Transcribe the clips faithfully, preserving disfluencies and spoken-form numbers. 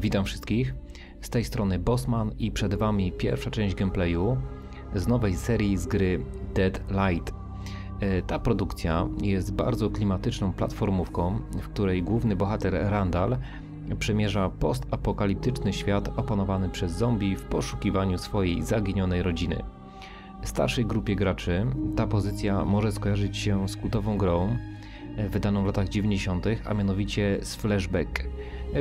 Witam wszystkich, z tej strony Bossman i przed Wami pierwsza część gameplayu z nowej serii z gry Deadlight. Ta produkcja jest bardzo klimatyczną platformówką, w której główny bohater Randall przemierza postapokaliptyczny świat opanowany przez zombie w poszukiwaniu swojej zaginionej rodziny. Starszej grupie graczy ta pozycja może skojarzyć się z kultową grą wydaną w latach dziewięćdziesiątych, a mianowicie z Flashback.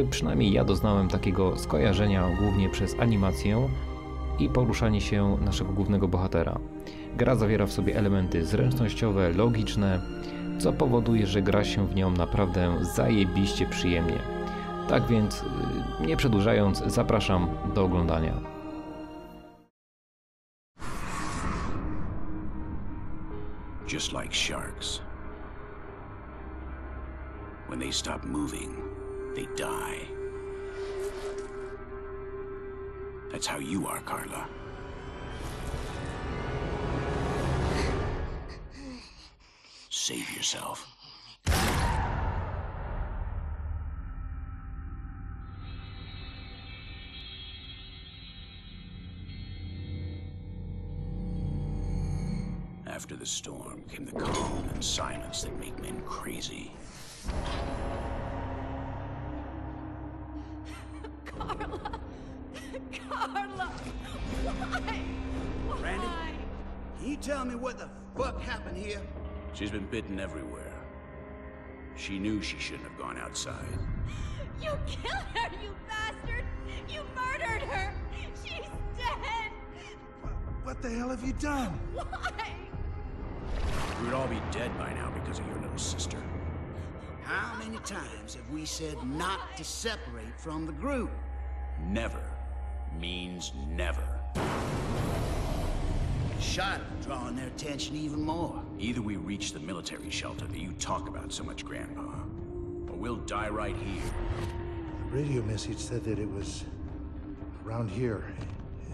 Przynajmniej ja doznałem takiego skojarzenia głównie przez animację i poruszanie się naszego głównego bohatera. Gra zawiera w sobie elementy zręcznościowe, logiczne, co powoduje, że gra się w nią naprawdę zajebiście przyjemnie. Tak więc, nie przedłużając, zapraszam do oglądania. Just like sharks. When they stop moving, they die. That's how you are, Carla. Save yourself. After the storm came the calm and silence that make men crazy. Carla! Carla! Why? Why? Randy, can you tell me what the fuck happened here? She's been bitten everywhere. She knew she shouldn't have gone outside. You killed her, you bastard! You murdered her! She's dead! What the hell have you done? Why? We would all be dead by now because of your little sister. How many times have we said not to separate from the group? Never means never. A shot drawing their attention even more. Either we reach the military shelter that you talk about so much, Grandpa, or we'll die right here. The radio message said that it was around here.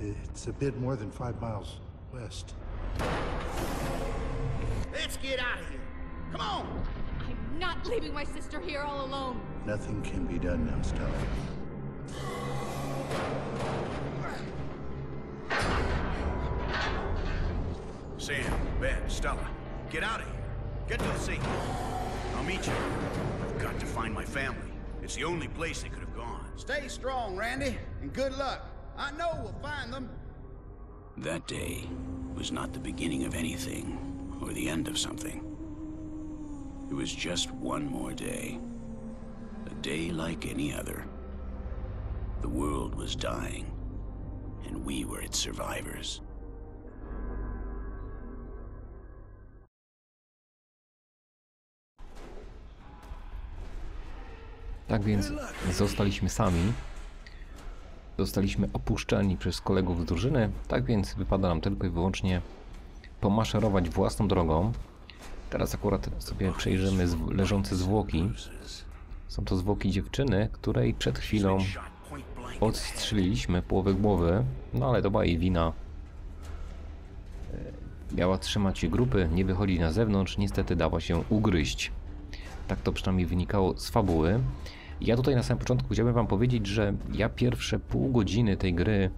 It's a bit more than five miles west. Let's get out of here. Come on! I'm not leaving my sister here all alone. Nothing can be done now, Stella. Sam, Ben, Stella, get out of here. Get to the sea. I'll meet you. I've got to find my family. It's the only place they could have gone. Stay strong, Randy, and good luck. I know we'll find them. That day was not the beginning of anything. Or the end of something. It was just one more day. A day like any other. The world was dying, and we were its survivors. Tak więc zostaliśmy sami. Zostaliśmy opuszczeni przez kolegów z drużyny, tak więc wypada nam tylko i wyłącznie pomaszerować własną drogą. Teraz akurat sobie przejrzymy leżące zwłoki. Są to zwłoki dziewczyny, której przed chwilą odstrzeliliśmy połowę głowy, no ale to była jej wina. Miała trzymać się grupy, nie wychodzić na zewnątrz, niestety dała się ugryźć. Tak to przynajmniej wynikało z fabuły. Ja tutaj na samym początku chciałbym Wam powiedzieć, że ja pierwsze pół godziny tej gry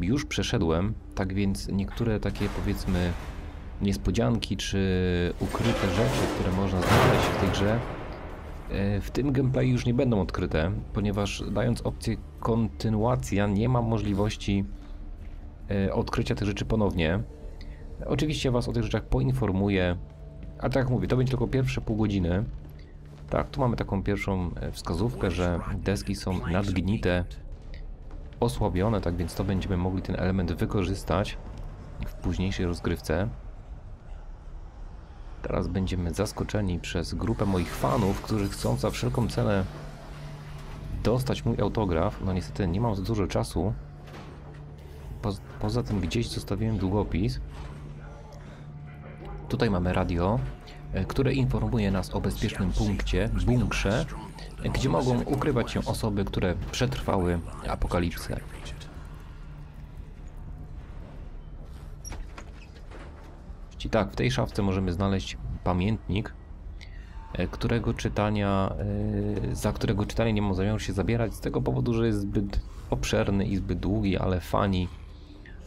już przeszedłem, tak więc niektóre takie, powiedzmy, niespodzianki czy ukryte rzeczy, które można znaleźć w tej grze, w tym gameplayu już nie będą odkryte, ponieważ dając opcję kontynuacja nie ma możliwości odkrycia tych rzeczy ponownie. Oczywiście Was o tych rzeczach poinformuję, a tak jak mówię, to będzie tylko pierwsze pół godziny. Tak, tu mamy taką pierwszą wskazówkę, że deski są nadgnite, osłabione, tak więc to będziemy mogli ten element wykorzystać w późniejszej rozgrywce. Teraz będziemy zaskoczeni przez grupę moich fanów, którzy chcą za wszelką cenę dostać mój autograf. No niestety nie mam za dużo czasu. Po, poza tym gdzieś zostawiłem długopis. Tutaj mamy radio, które informuje nas o bezpiecznym punkcie, bunkrze, gdzie mogą ukrywać się osoby, które przetrwały apokalipsę. I tak, w tej szafce możemy znaleźć pamiętnik, którego czytania, za którego czytanie nie mam zamiaru się zabierać z tego powodu, że jest zbyt obszerny i zbyt długi, ale fani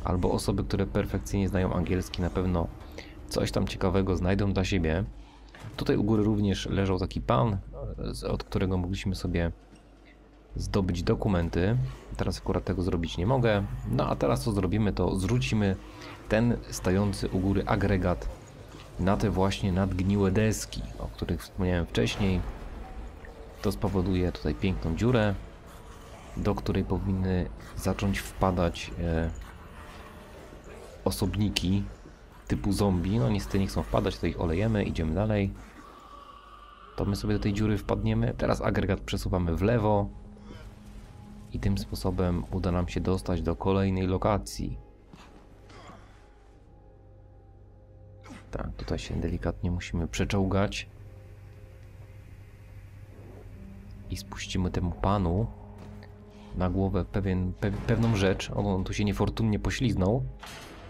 albo osoby, które perfekcyjnie znają angielski, na pewno coś tam ciekawego znajdą dla siebie. Tutaj u góry również leżał taki pan, od którego mogliśmy sobie zdobyć dokumenty. Teraz akurat tego zrobić nie mogę. No a teraz co zrobimy, to zrzucimy ten stojący u góry agregat na te właśnie nadgniłe deski, o których wspomniałem wcześniej. To spowoduje tutaj piękną dziurę, do której powinny zacząć wpadać e, osobniki typu zombie. No niestety nie chcą wpadać, to ich olejemy, idziemy dalej. To my sobie do tej dziury wpadniemy. Teraz agregat przesuwamy w lewo i tym sposobem uda nam się dostać do kolejnej lokacji. Tak, tutaj się delikatnie musimy przeczołgać i spuścimy temu panu na głowę pewien, pe, pewną rzecz. O, on tu się niefortunnie pośliznął,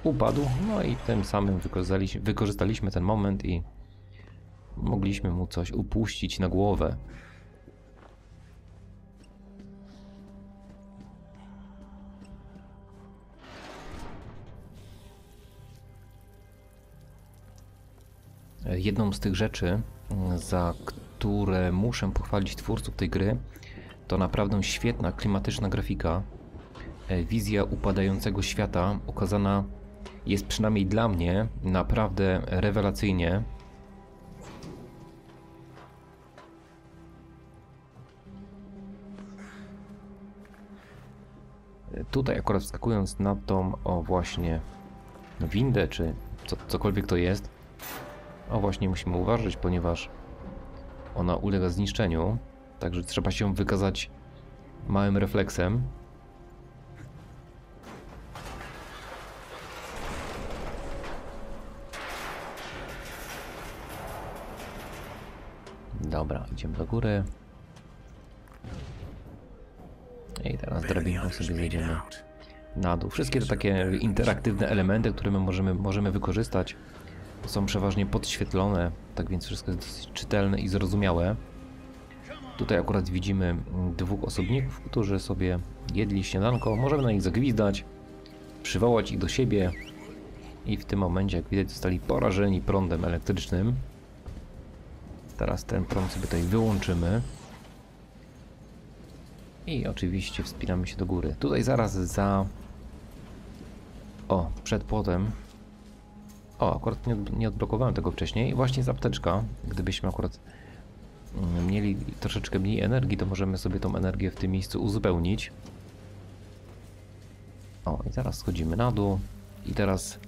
upadł, no i tym samym wykorzystaliśmy, wykorzystaliśmy ten moment i mogliśmy mu coś upuścić na głowę. Jedną z tych rzeczy, za które muszę pochwalić twórców tej gry, to naprawdę świetna, klimatyczna grafika. Wizja upadającego świata ukazana jest przynajmniej dla mnie naprawdę rewelacyjnie. Tutaj akurat wskakując na tą o właśnie windę, czy co, cokolwiek to jest, o właśnie musimy uważać, ponieważ ona ulega zniszczeniu, także trzeba się wykazać małym refleksem. Dobra, idziemy do góry. I teraz drabinką sobie zejdziemy na dół. Wszystkie te takie interaktywne elementy, które my możemy, możemy wykorzystać, są przeważnie podświetlone, tak więc wszystko jest dosyć czytelne i zrozumiałe. Tutaj akurat widzimy dwóch osobników, którzy sobie jedli śniadanko. Możemy na nich zagwizdać, przywołać ich do siebie i w tym momencie, jak widać, zostali porażeni prądem elektrycznym. Teraz ten prąd sobie tutaj wyłączymy i oczywiście wspinamy się do góry. Tutaj zaraz za... O, przed płotem. O, akurat nie, nie odblokowałem tego wcześniej. Właśnie jest apteczka. Gdybyśmy akurat mieli troszeczkę mniej energii, to możemy sobie tą energię w tym miejscu uzupełnić. O, i zaraz schodzimy na dół. I teraz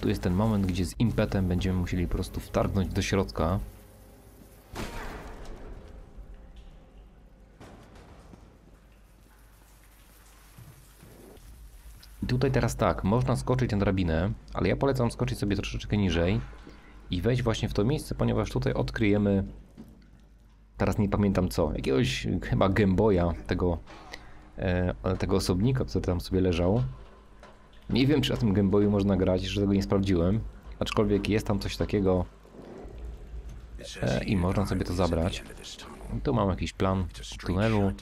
tu jest ten moment, gdzie z impetem będziemy musieli po prostu wtargnąć do środka. Tutaj teraz tak, można skoczyć na drabinę, ale ja polecam skoczyć sobie troszeczkę niżej i wejść właśnie w to miejsce, ponieważ tutaj odkryjemy, teraz nie pamiętam co, jakiegoś chyba Game Boya, tego, e, tego osobnika, który tam sobie leżał. Nie wiem, czy na tym Game Boyu można grać, że tego nie sprawdziłem, aczkolwiek jest tam coś takiego e, i można sobie to zabrać. Tu mam jakiś plan tunelu.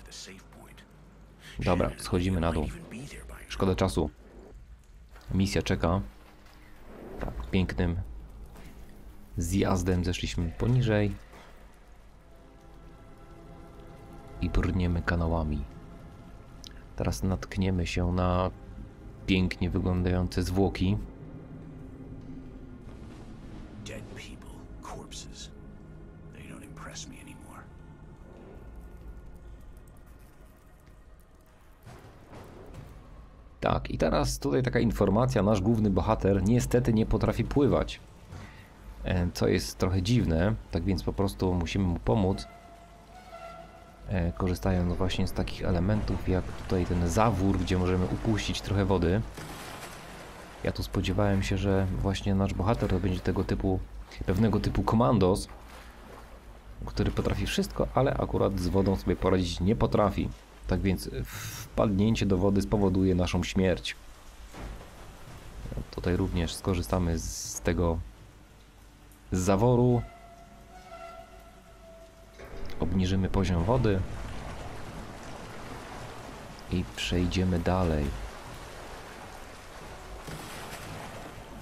Dobra, schodzimy na dół. Szkoda czasu. Misja czeka. Tak, pięknym zjazdem zeszliśmy poniżej i brniemy kanałami. Teraz natkniemy się na pięknie wyglądające zwłoki. Tak, i teraz tutaj taka informacja, nasz główny bohater niestety nie potrafi pływać, co jest trochę dziwne, tak więc po prostu musimy mu pomóc, korzystając właśnie z takich elementów jak tutaj ten zawór, gdzie możemy upuścić trochę wody. Ja tu spodziewałem się, że właśnie nasz bohater to będzie tego typu, pewnego typu komandos, który potrafi wszystko, ale akurat z wodą sobie poradzić nie potrafi. Tak więc wpadnięcie do wody spowoduje naszą śmierć. Tutaj również skorzystamy z tego zaworu. obniżymy poziom wody i przejdziemy dalej.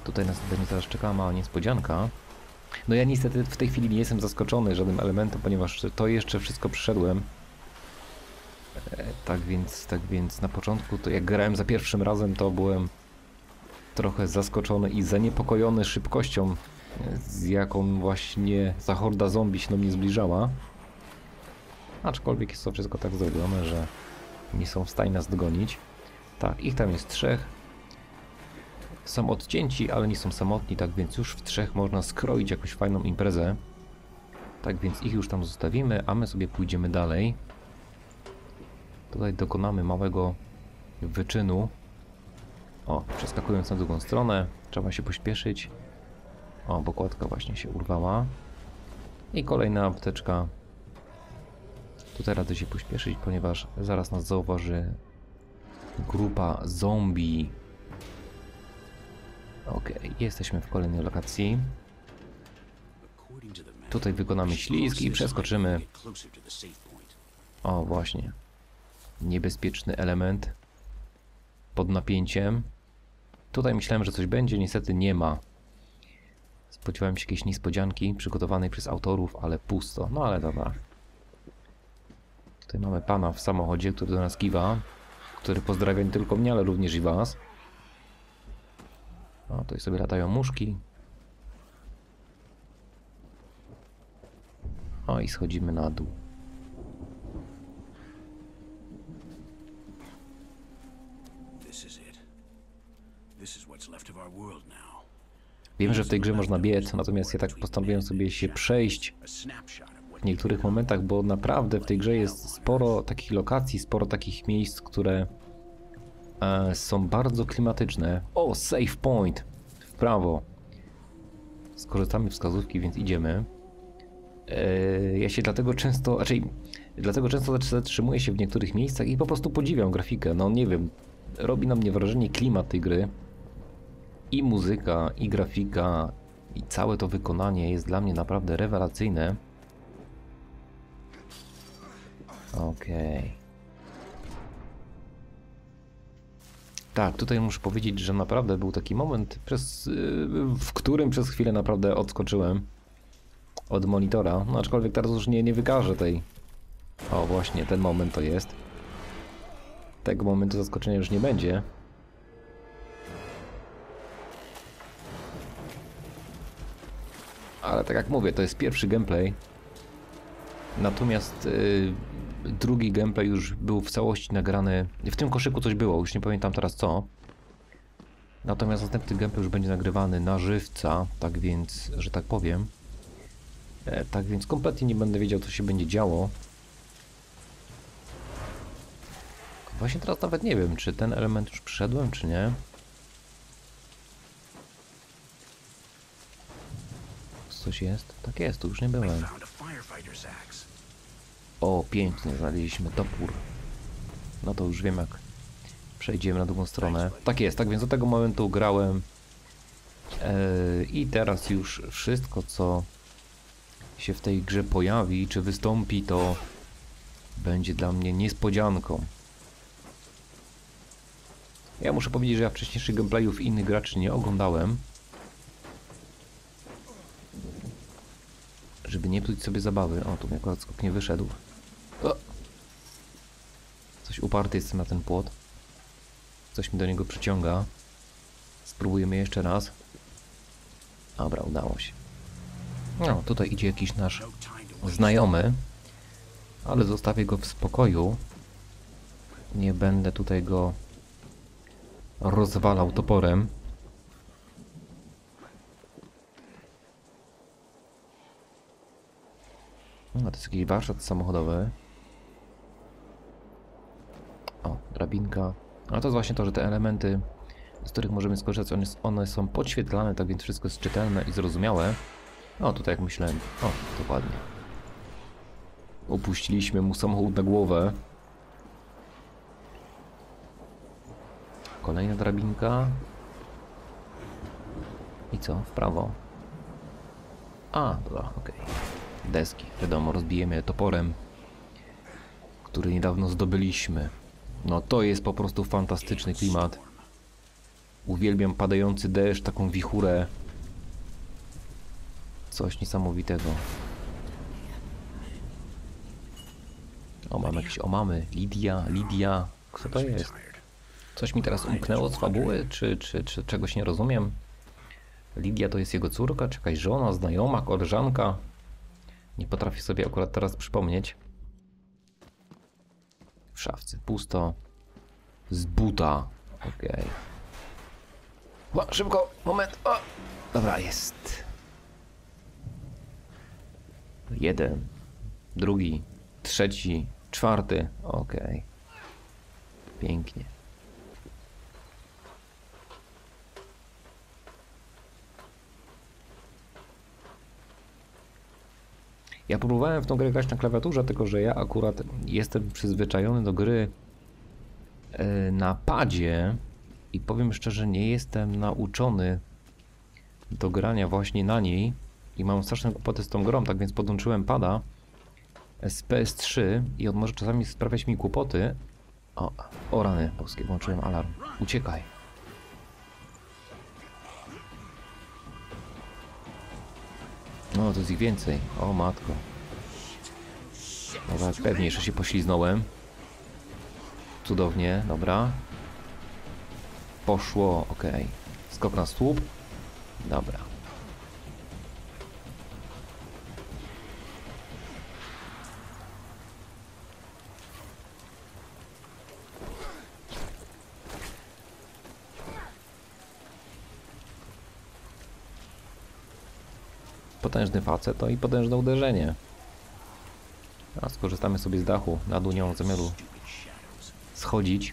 Tutaj nas będzie teraz czeka mała niespodzianka. No ja niestety w tej chwili nie jestem zaskoczony żadnym elementem, ponieważ to jeszcze wszystko przyszedłem. Tak więc, tak więc na początku, to jak grałem za pierwszym razem, to byłem trochę zaskoczony i zaniepokojony szybkością, z jaką właśnie ta horda zombie się do mnie zbliżała. Aczkolwiek jest to wszystko tak zrobione, że nie są w stanie nas dogonić. Tak, ich tam jest trzech. Są odcięci, ale nie są samotni, tak więc już w trzech można skroić jakąś fajną imprezę. Tak więc ich już tam zostawimy, a my sobie pójdziemy dalej. Tutaj dokonamy małego wyczynu. O, przeskakując na drugą stronę, trzeba się pośpieszyć. O, bo kładka właśnie się urwała. I kolejna apteczka. Tutaj radzę się pośpieszyć, ponieważ zaraz nas zauważy grupa zombie. Ok, jesteśmy w kolejnej lokacji. Tutaj wykonamy ślizg i przeskoczymy. O, właśnie. Niebezpieczny element. Pod napięciem. Tutaj myślałem, że coś będzie, niestety nie ma. Spodziewałem się jakiejś niespodzianki przygotowanej przez autorów, ale pusto. No ale dobra. Tutaj mamy pana w samochodzie, który do nas kiwa. Który pozdrawia nie tylko mnie, ale również i was. O, tutaj sobie latają muszki. O, i schodzimy na dół. Wiem, że w tej grze można biec, natomiast ja tak postanowiłem sobie się przejść w niektórych momentach, bo naprawdę w tej grze jest sporo takich lokacji, sporo takich miejsc, które e, są bardzo klimatyczne. O, save point! W prawo. Skorzystamy z wskazówki, więc idziemy. E, ja się dlatego często, raczej, dlatego często zatrzymuję się w niektórych miejscach i po prostu podziwiam grafikę. No nie wiem, robi na mnie wrażenie klimat tej gry. I muzyka, i grafika, i całe to wykonanie jest dla mnie naprawdę rewelacyjne. Okej. Okay. Tak, tutaj muszę powiedzieć, że naprawdę był taki moment, przez, w którym przez chwilę naprawdę odskoczyłem od monitora. No, aczkolwiek teraz już nie, nie wykażę tej... O, właśnie, ten moment to jest. Tego momentu zaskoczenia już nie będzie. Ale tak jak mówię, to jest pierwszy gameplay. Natomiast yy, drugi gameplay już był w całości nagrany. W tym koszyku coś było, już nie pamiętam teraz co. Natomiast następny gameplay już będzie nagrywany na żywca, tak więc, że tak powiem. E, tak więc kompletnie nie będę wiedział, co się będzie działo. Właśnie teraz nawet nie wiem, czy ten element już przyszedłem, czy nie. Coś jest? Tak jest, tu już nie byłem. O, pięknie, znaleźliśmy topór. No to już wiem, jak przejdziemy na drugą stronę. Tak jest, tak więc do tego momentu grałem. Yy, I teraz już wszystko, co się w tej grze pojawi, czy wystąpi, to będzie dla mnie niespodzianką. Ja muszę powiedzieć, że ja wcześniejszych gameplayów innych graczy nie oglądałem. Żeby nie psuć sobie zabawy. O, tu mi akurat skok nie wyszedł. O! Coś uparty jestem na ten płot. Coś mi do niego przyciąga. Spróbujemy jeszcze raz. Dobra, udało się. No, tutaj idzie jakiś nasz znajomy. Ale zostawię go w spokoju. Nie będę tutaj go rozwalał toporem. No, to jest jakiś warsztat samochodowy. O, drabinka. A to jest właśnie to, że te elementy, z których możemy skorzystać, one, one są podświetlane, tak więc wszystko jest czytelne i zrozumiałe. O, tutaj jak myślałem. O, dokładnie. Upuściliśmy mu samochód na głowę. Kolejna drabinka. I co? W prawo. A, dobra, okej. Okay. deski. Wiadomo, rozbijemy je toporem, który niedawno zdobyliśmy. No to jest po prostu fantastyczny klimat. Uwielbiam padający deszcz, taką wichurę. Coś niesamowitego. O, mamy jakieś omamy. Lidia, Lidia. Kto to jest? Coś mi teraz umknęło z fabuły? Czy, czy, czy czegoś nie rozumiem? Lidia to jest jego córka, czy jakaś żona, znajoma, koleżanka? Nie potrafię sobie akurat teraz przypomnieć. W szafce pusto. Z buta. Okej. Okay. Szybko, moment. O! Dobra, jest. Jeden. Drugi. Trzeci. Czwarty. Okej. Okay. Pięknie. Ja próbowałem w tą grę grać na klawiaturze, tylko że ja akurat jestem przyzwyczajony do gry na padzie i powiem szczerze, nie jestem nauczony do grania właśnie na niej i mam straszne kłopoty z tą grą, tak więc podłączyłem pada z P S trzy i on może czasami sprawiać mi kłopoty. O, o rany boskie, włączyłem alarm. Uciekaj. No, to jest ich więcej. O matko. Dobra, pewnie jeszcze się pośliznąłem. Cudownie, dobra. Poszło, okej. Okay. Skok na słup. Dobra. Potężny facet, to i potężne uderzenie. A skorzystamy sobie z dachu. Na dół nie mam zamiaru schodzić.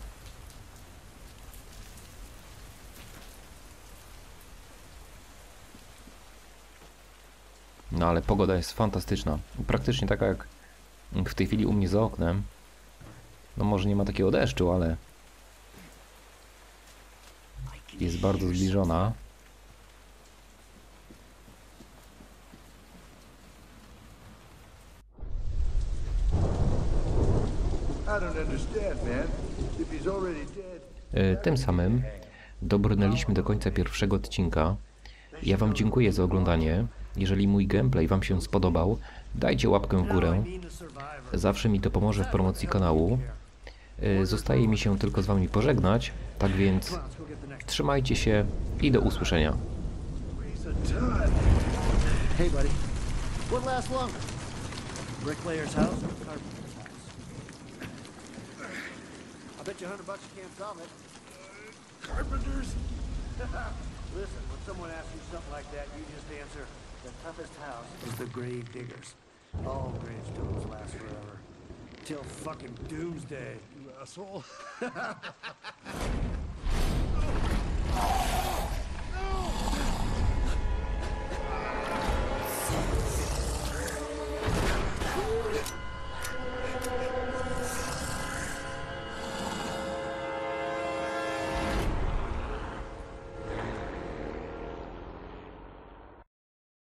No ale pogoda jest fantastyczna. Praktycznie taka jak w tej chwili u mnie za oknem. No może nie ma takiego deszczu, ale jest bardzo zbliżona. Tym samym dobrnęliśmy do końca pierwszego odcinka. Ja Wam dziękuję za oglądanie. Jeżeli mój gameplay Wam się spodobał, dajcie łapkę w górę. Zawsze mi to pomoże w promocji kanału. Zostaje mi się tylko z Wami pożegnać, tak więc trzymajcie się i do usłyszenia. I bet you a hundred bucks you can't solve it. Carpenters? Listen, when someone asks you something like that, you just answer, the toughest house is the grave diggers. All gravestones last forever. Till fucking doomsday, you asshole.